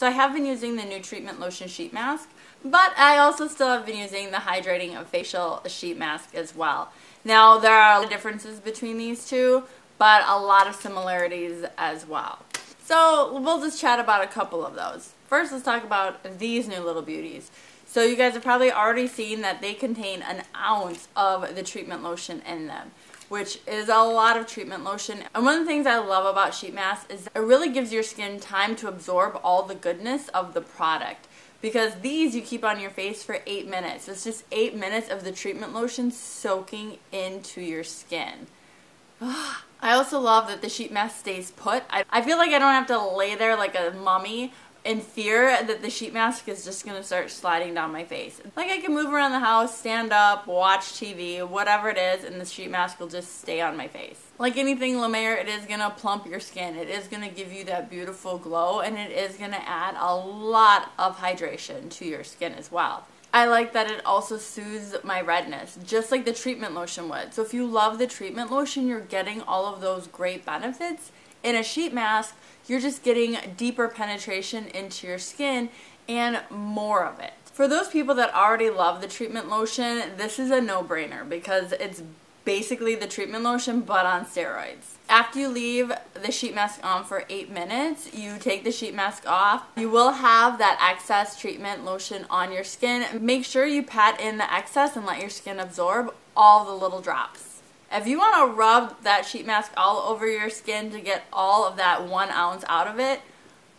So I have been using the new Treatment Lotion Sheet Mask, but I also still have been using the Hydrating Facial Sheet Mask as well. Now, there are differences between these two, but a lot of similarities as well. So we'll just chat about a couple of those. First, let's talk about these new little beauties. So you guys have probably already seen that they contain an ounce of the treatment lotion in them, which is a lot of treatment lotion. And one of the things I love about sheet masks is it really gives your skin time to absorb all the goodness of the product. Because these you keep on your face for 8 minutes. It's just 8 minutes of the treatment lotion soaking into your skin. I also love that the sheet mask stays put. I feel like I don't have to lay there like a mummy in fear that the sheet mask is just going to start sliding down my face. Like, I can move around the house, stand up, watch TV, whatever it is, and the sheet mask will just stay on my face. Like anything La Mer, it is going to plump your skin. It is going to give you that beautiful glow, and it is going to add a lot of hydration to your skin as well. I like that it also soothes my redness, just like the treatment lotion would. So if you love the treatment lotion, you're getting all of those great benefits. In a sheet mask, you're just getting deeper penetration into your skin and more of it. For those people that already love the treatment lotion, this is a no-brainer because it's basically the treatment lotion but on steroids. After you leave the sheet mask on for 8 minutes, you take the sheet mask off. You will have that excess treatment lotion on your skin. Make sure you pat in the excess and let your skin absorb all the little drops. If you want to rub that sheet mask all over your skin to get all of that 1 ounce out of it,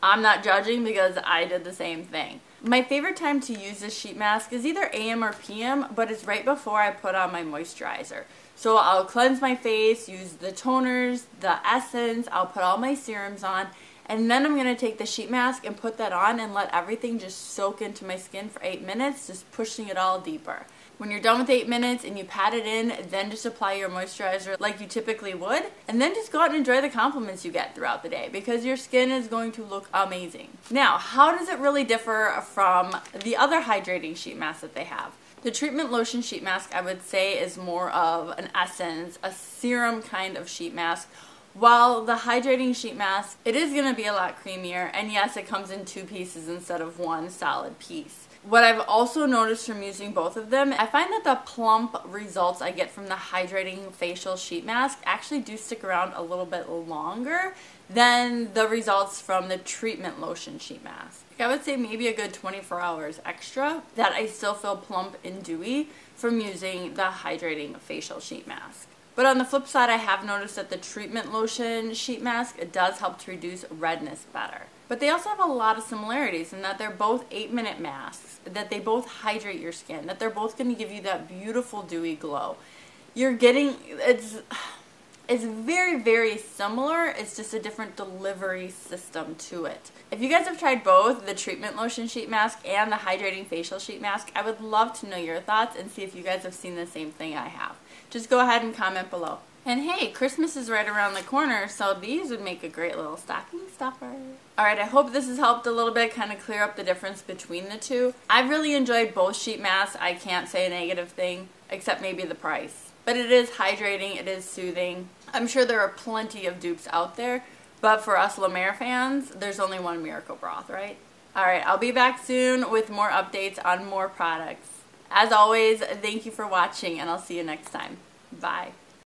I'm not judging because I did the same thing. My favorite time to use this sheet mask is either AM or PM, but it's right before I put on my moisturizer. So I'll cleanse my face, use the toners, the essence, I'll put all my serums on, and then I'm going to take the sheet mask and put that on and let everything just soak into my skin for 8 minutes, just pushing it all deeper. When you're done with 8 minutes and you pat it in, then just apply your moisturizer like you typically would, and then just go out and enjoy the compliments you get throughout the day because your skin is going to look amazing. Now, how does it really differ from the other hydrating sheet masks that they have? The treatment lotion sheet mask, I would say, is more of an essence, a serum kind of sheet mask, while the hydrating sheet mask, it is going to be a lot creamier, and yes, it comes in 2 pieces instead of 1 solid piece. What I've also noticed from using both of them, I find that the plump results I get from the hydrating facial sheet mask actually do stick around a little bit longer than the results from the treatment lotion sheet mask. I would say maybe a good 24 hours extra that I still feel plump and dewy from using the hydrating facial sheet mask. But on the flip side, I have noticed that the treatment lotion sheet mask, it does help to reduce redness better. But they also have a lot of similarities in that they're both 8-minute masks, that they both hydrate your skin, that they're both going to give you that beautiful dewy glow. You're getting, it's very, very similar. It's just a different delivery system to it. If you guys have tried both the treatment lotion sheet mask and the hydrating facial sheet mask, I would love to know your thoughts and see if you guys have seen the same thing I have. Just go ahead and comment below. And hey, Christmas is right around the corner, so these would make a great little stocking stuffer. Alright, I hope this has helped a little bit, kind of clear up the difference between the two. I really enjoyed both sheet masks. I can't say a negative thing, except maybe the price. But it is hydrating, it is soothing. I'm sure there are plenty of dupes out there, but for us La Mer fans, there's only one Miracle Broth, right? Alright, I'll be back soon with more updates on more products. As always, thank you for watching, and I'll see you next time. Bye.